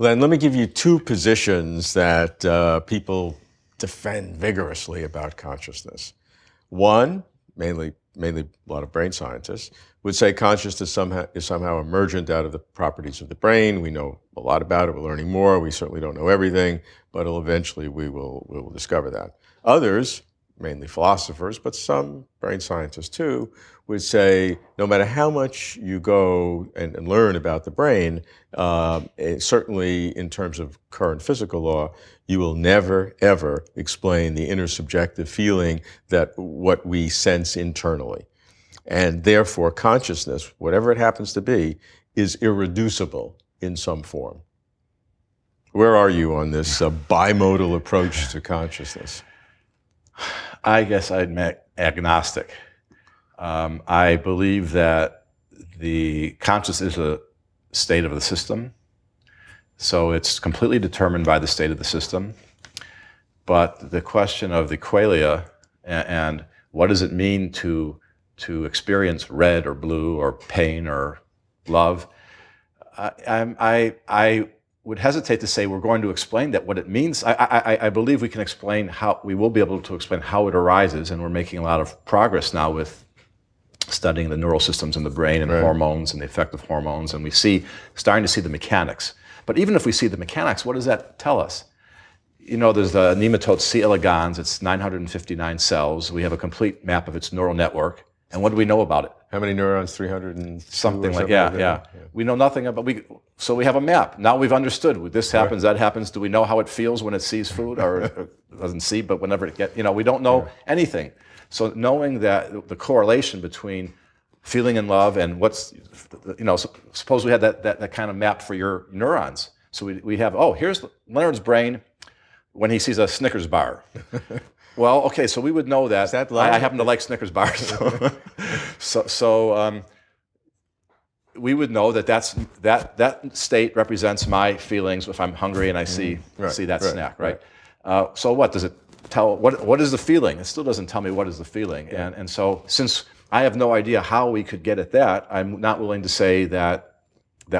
Len, let me give you two positions that people defend vigorously about consciousness. One, mainly a lot of brain scientists, would say consciousness is somehow emergent out of the properties of the brain. We know a lot about it, we're learning more, we certainly don't know everything, but eventually we will discover that. Others, mainly philosophers, but some brain scientists too, would say no matter how much you go and learn about the brain, certainly in terms of current physical law, you will never, ever explain the inner subjective feeling that what we sense internally. And therefore, consciousness, whatever it happens to be, is irreducible in some form. Where are you on this bimodal approach to consciousness? I guess I'd be agnostic. I believe that the consciousness is a state of the system, so it's completely determined by the state of the system. But the question of the qualia and what does it mean to experience red or blue or pain or love, I would hesitate to say we're going to explain that, what it means. I believe we can explain how, we will be able to explain how it arises, and we're making a lot of progress now with studying the neural systems in the brain and hormones and the effect of hormones, and we see, starting to see the mechanics. But even if we see the mechanics, what does that tell us? You know, there's the nematode C. elegans, it's 959 cells. We have a complete map of its neural network. And what do we know about it? How many neurons? 300 and something like that. Yeah. We know nothing about. So we have a map. Now we've understood this happens, that happens. Do we know how it feels when it sees food, or doesn't see, but whenever it gets, you know, we don't know anything. So knowing that the correlation between feeling in love and what's, you know, suppose we had that kind of map for your neurons. So we have, oh, here's Leonard's brain when he sees a Snickers bar. Well, okay, so we would know that. I happen to like Snickers bars. So we would know that that state represents my feelings if I'm hungry and I see that snack, right? So what does it tell? What is the feeling? It still doesn't tell me what is the feeling. Yeah. And so since I have no idea how we could get at that, I'm not willing to say that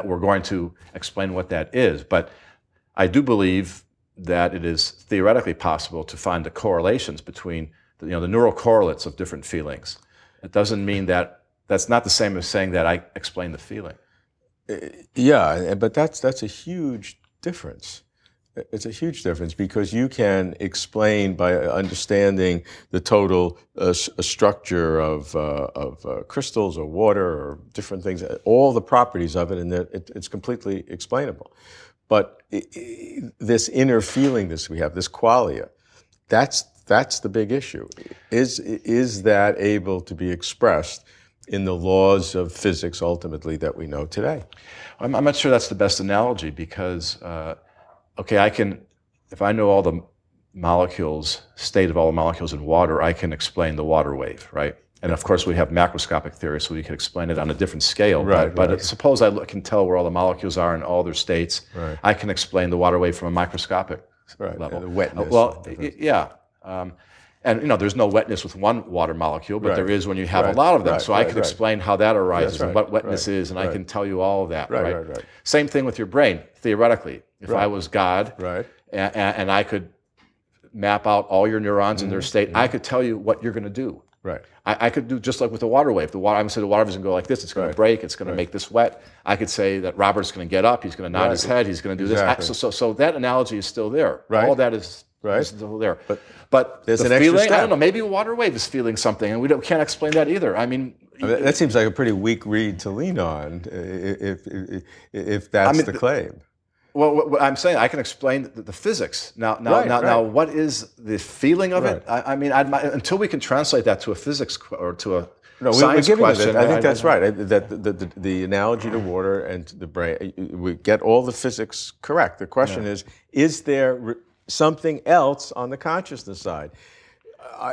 we're going to explain what that is. But I do believe that it is theoretically possible to find the correlations between the neural correlates of different feelings. It doesn't mean that, that's not the same as saying that I explain the feeling. Yeah, but that's a huge difference. It's a huge difference because you can explain by understanding the total structure of crystals or water or different things, all the properties of it, and it's completely explainable. But this inner feeling that we have, this qualia, that's the big issue. Is that able to be expressed in the laws of physics, ultimately, that we know today? I'm not sure that's the best analogy because, okay, I can, if I know all the molecules, state of all the molecules in water, I can explain the water wave, right? And of course, we have macroscopic theory, so we could explain it on a different scale. But suppose I can tell where all the molecules are and all their states. Right. I can explain the water wave from a microscopic level. The wetness. And you know, there's no wetness with one water molecule, but there is when you have a lot of them. So I can explain how that arises and what wetness is, and I can tell you all of that. Right. Same thing with your brain, theoretically. If I was God, and I could map out all your neurons and their state, I could tell you what you're going to do. Right. I could do just like with the water wave. I'm going to say the water wave is going to go like this. It's going to break. It's going to make this wet. I could say that Robert's going to get up. He's going to nod his head. He's going to do this. So that analogy is still there. All that is still there. But there's an extra step. I don't know. Maybe a water wave is feeling something, and we can't explain that either. I mean, that seems like a pretty weak reed to lean on if that's the claim. Well, what I'm saying, I can explain the physics. Now, what is the feeling of it? I mean, until we can translate that to a physics or to a science question. I think that's right. That the analogy to water and the brain, we get all the physics correct. The question is there something else on the consciousness side?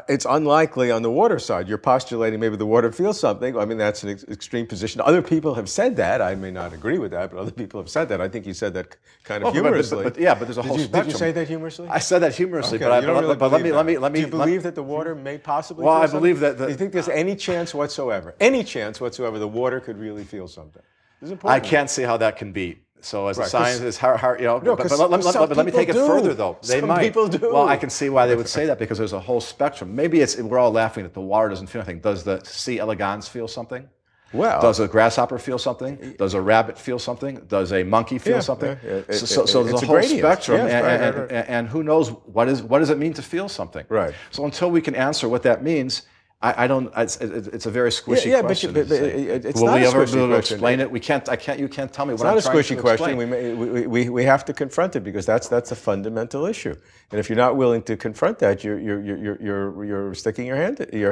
It's unlikely on the water side. You're postulating maybe the water feels something. I mean, that's an extreme position. Other people have said that. I may not agree with that, but other people have said that. I think you said that kind of humorously. But there's a whole spectrum. Did you say that humorously? I said that humorously, okay, but let me. Do you believe that the water may possibly feel something? Well, I believe that. Do you think there's any chance whatsoever the water could really feel something? I can't see how that can be So as a scientist, how, you know, no, but let me take it further, though. They might. People do. Well, I can see why they would say that, because there's a whole spectrum. Maybe it's, we're all laughing that the water doesn't feel anything. Does the C. elegans feel something? Well, does a grasshopper feel something? Does a rabbit feel something? Does a monkey feel something? So there's a whole spectrum, and who knows what does it mean to feel something? Right. So until we can answer what that means, I don't. It's a very squishy question. Yeah, but it's not a squishy question. Will we ever be able to explain it? We can't. I can't. You can't tell me what I'm trying to explain. It's not a squishy question. We have to confront it, because that's a fundamental issue. And if you're not willing to confront that, you're sticking your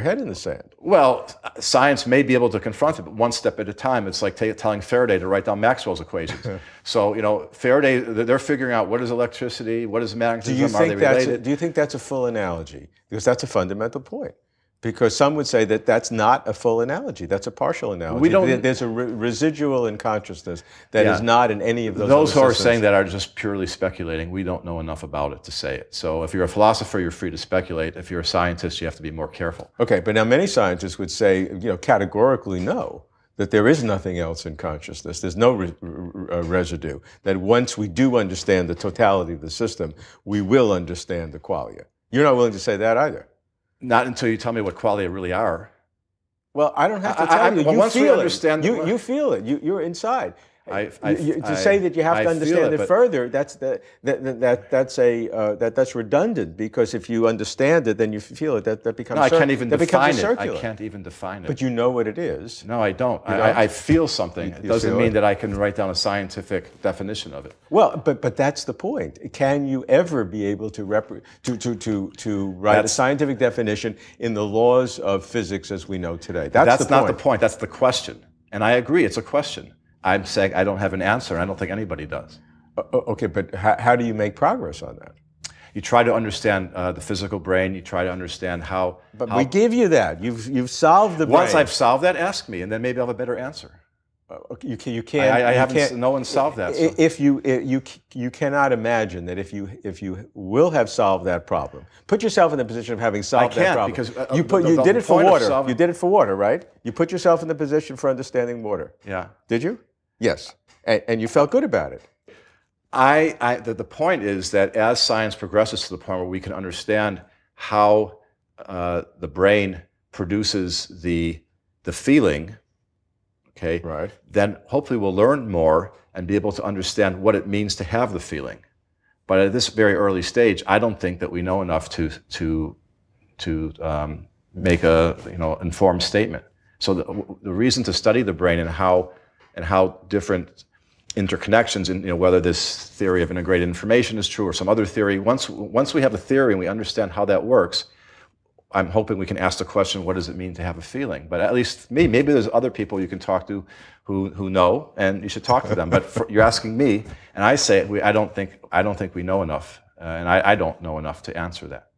head in the sand. Well, science may be able to confront it, but one step at a time. It's like telling Faraday to write down Maxwell's equations. So, you know, Faraday, they're figuring out what is electricity, what is magnetism, are they related? Do you think that's a full analogy? Because that's a fundamental point. Because some would say that that's not a full analogy. That's a partial analogy. We don't, there's a residual in consciousness that is not in any of those. Those who are saying that are just purely speculating. We don't know enough about it to say it. So if you're a philosopher, you're free to speculate. If you're a scientist, you have to be more careful. Okay, but now many scientists would say, you know, categorically no, that there is nothing else in consciousness. There's no residue. That once we do understand the totality of the system, we will understand the qualia. You're not willing to say that either. Not until you tell me what qualia really are. Well, I don't have to tell you. You feel it. You feel it. You're inside. To say that you have to understand it further, that's redundant, because if you understand it, then you feel it. That becomes circular. No, I can't even define it. I can't even define it. But you know what it is. No, I don't. I feel something. It doesn't mean that I can write down a scientific definition of it. Well, but that's the point. Can you ever be able to write a scientific definition in the laws of physics as we know today? That's not the point. That's the question. And I agree, it's a question. I'm saying I don't have an answer, and I don't think anybody does. Okay, but how do you make progress on that? You try to understand the physical brain. You try to understand how. But we give you that. You've solved the brain. Once I've solved that, ask me, and then maybe I'll have a better answer. You can't. I haven't. No one solved that. So. If you cannot imagine that if you will have solved that problem, put yourself in the position of having solved that problem. Because you did it for water. You did it for water, right? You put yourself in the position for understanding water. Yeah. Did you? Yes. And you felt good about it. The point is that as science progresses to the point where we can understand how the brain produces the feeling, okay, right, then hopefully we'll learn more and be able to understand what it means to have the feeling. But at this very early stage, I don't think that we know enough to make a informed statement. So the reason to study the brain and how different interconnections, in whether this theory of integrated information is true or some other theory. Once we have a theory and we understand how that works, I'm hoping we can ask the question, what does it mean to have a feeling? But at least me, maybe there's other people you can talk to who know, and you should talk to them. But you're asking me, and I say I don't think we know enough, and I don't know enough to answer that.